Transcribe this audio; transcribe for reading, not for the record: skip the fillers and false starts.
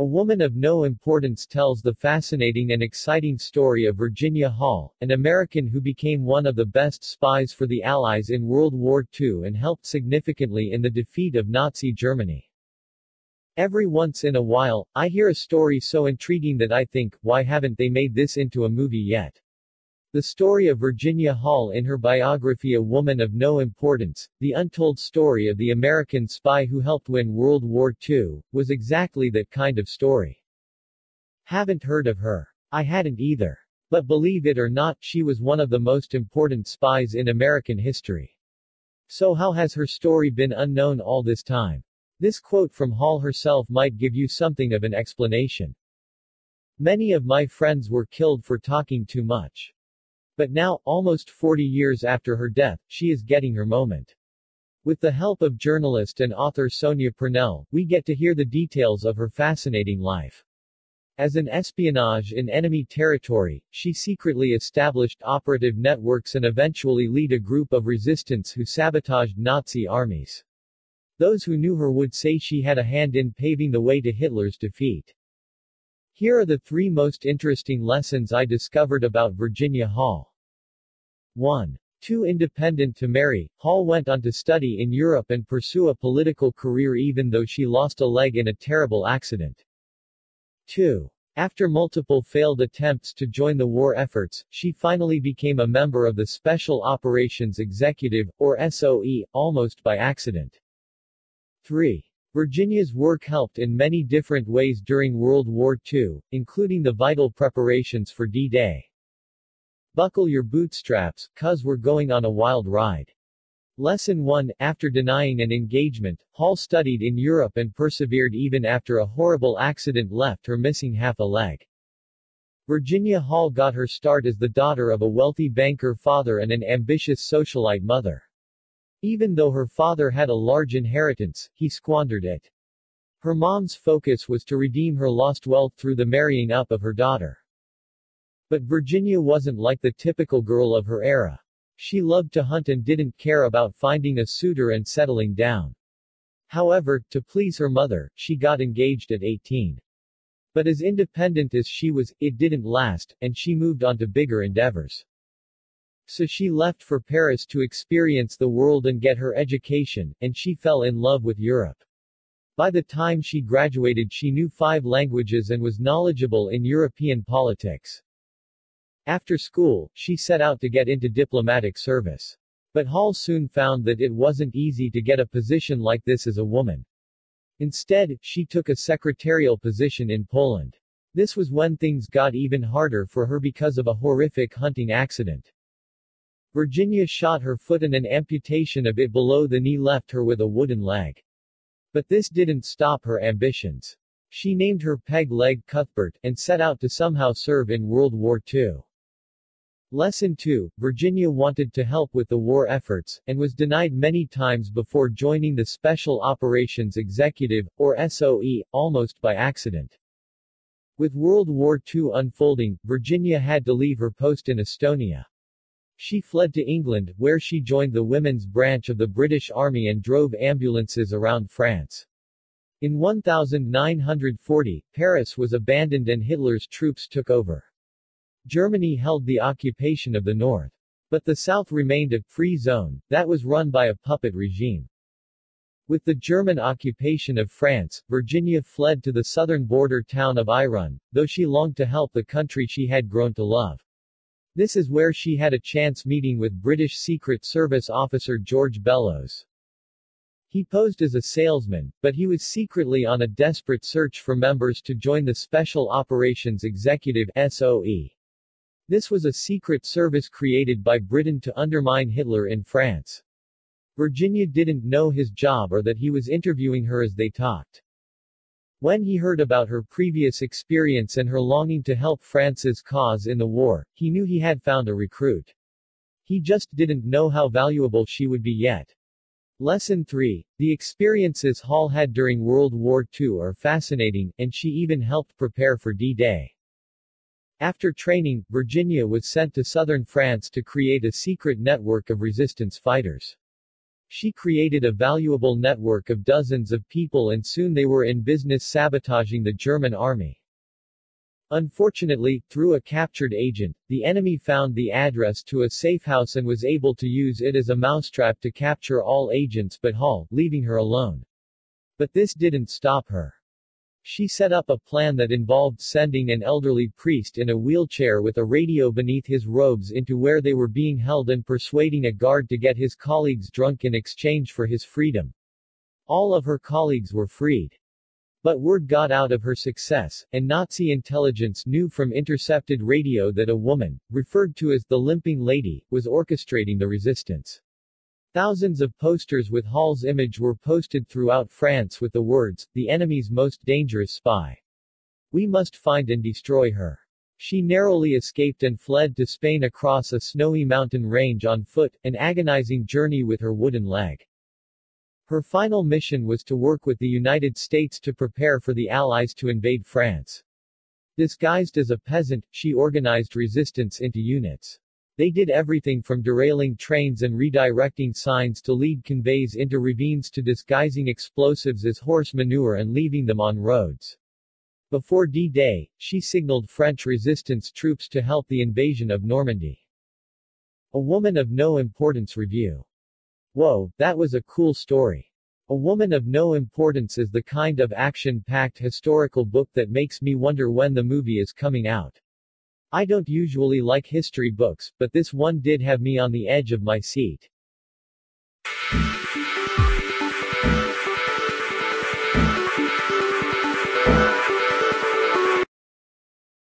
A Woman of No Importance tells the fascinating and exciting story of Virginia Hall, an American who became one of the best spies for the Allies in World War II and helped significantly in the defeat of Nazi Germany. Every once in a while, I hear a story so intriguing that I think, why haven't they made this into a movie yet? The story of Virginia Hall in her biography A Woman of No Importance, the untold story of the American spy who helped win World War II, was exactly that kind of story. Haven't heard of her. I hadn't either. But believe it or not, she was one of the most important spies in American history. So how has her story been unknown all this time? This quote from Hall herself might give you something of an explanation. Many of my friends were killed for talking too much. But now, almost 40 years after her death, she is getting her moment. With the help of journalist and author Sonia Purnell, we get to hear the details of her fascinating life. As an espionage in enemy territory, she secretly established operative networks and eventually led a group of resistance who sabotaged Nazi armies. Those who knew her would say she had a hand in paving the way to Hitler's defeat. Here are the three most interesting lessons I discovered about Virginia Hall. 1. Too independent to marry, Hall went on to study in Europe and pursue a political career even though she lost a leg in a terrible accident. 2. After multiple failed attempts to join the war efforts, she finally became a member of the Special Operations Executive, or SOE, almost by accident. 3. Virginia's work helped in many different ways during World War II, including the vital preparations for D-Day. Buckle your bootstraps, cuz we're going on a wild ride. Lesson 1. After denying an engagement, Hall studied in Europe and persevered even after a horrible accident left her missing half a leg. Virginia Hall got her start as the daughter of a wealthy banker father and an ambitious socialite mother. Even though her father had a large inheritance, he squandered it. Her mom's focus was to redeem her lost wealth through the marrying up of her daughter. But Virginia wasn't like the typical girl of her era. She loved to hunt and didn't care about finding a suitor and settling down. However, to please her mother, she got engaged at 18. But as independent as she was, it didn't last, and she moved on to bigger endeavors. So she left for Paris to experience the world and get her education, and she fell in love with Europe. By the time she graduated, she knew 5 languages and was knowledgeable in European politics. After school, she set out to get into diplomatic service. But Hall soon found that it wasn't easy to get a position like this as a woman. Instead, she took a secretarial position in Poland. This was when things got even harder for her because of a horrific hunting accident. Virginia shot her foot and an amputation of it below the knee left her with a wooden leg. But this didn't stop her ambitions. She named her peg leg Cuthbert, and set out to somehow serve in World War II. Lesson 2. Virginia wanted to help with the war efforts, and was denied many times before joining the Special Operations Executive, or SOE, almost by accident. With World War II unfolding, Virginia had to leave her post in Estonia. She fled to England, where she joined the women's branch of the British Army and drove ambulances around France. In 1940, Paris was abandoned and Hitler's troops took over. Germany held the occupation of the north. But the south remained a free zone that was run by a puppet regime. With the German occupation of France, Virginia fled to the southern border town of Irun, though she longed to help the country she had grown to love. This is where she had a chance meeting with British Secret Service officer George Bellows. He posed as a salesman, but he was secretly on a desperate search for members to join the Special Operations Executive (SOE). This was a secret service created by Britain to undermine Hitler in France. Virginia didn't know his job or that he was interviewing her as they talked. When he heard about her previous experience and her longing to help France's cause in the war, he knew he had found a recruit. He just didn't know how valuable she would be yet. Lesson 3. The experiences Hall had during World War II are fascinating, and she even helped prepare for D-Day. After training, Virginia was sent to southern France to create a secret network of resistance fighters. She created a valuable network of dozens of people and soon they were in business sabotaging the German army. Unfortunately, through a captured agent, the enemy found the address to a safehouse and was able to use it as a mousetrap to capture all agents but Hall, leaving her alone. But this didn't stop her. She set up a plan that involved sending an elderly priest in a wheelchair with a radio beneath his robes into where they were being held and persuading a guard to get his colleagues drunk in exchange for his freedom. All of her colleagues were freed. But word got out of her success, and Nazi intelligence knew from intercepted radio that a woman, referred to as the Limping Lady, was orchestrating the resistance. Thousands of posters with Hall's image were posted throughout France with the words, "The enemy's most dangerous spy. We must find and destroy her." She narrowly escaped and fled to Spain across a snowy mountain range on foot, an agonizing journey with her wooden leg. Her final mission was to work with the United States to prepare for the Allies to invade France. Disguised as a peasant, she organized resistance into units. They did everything from derailing trains and redirecting signs to lead conveys into ravines to disguising explosives as horse manure and leaving them on roads. Before D-Day, she signaled French resistance troops to help the invasion of Normandy. A Woman of No Importance review. Whoa, that was a cool story. A Woman of No Importance is the kind of action-packed historical book that makes me wonder when the movie is coming out. I don't usually like history books, but this one did have me on the edge of my seat.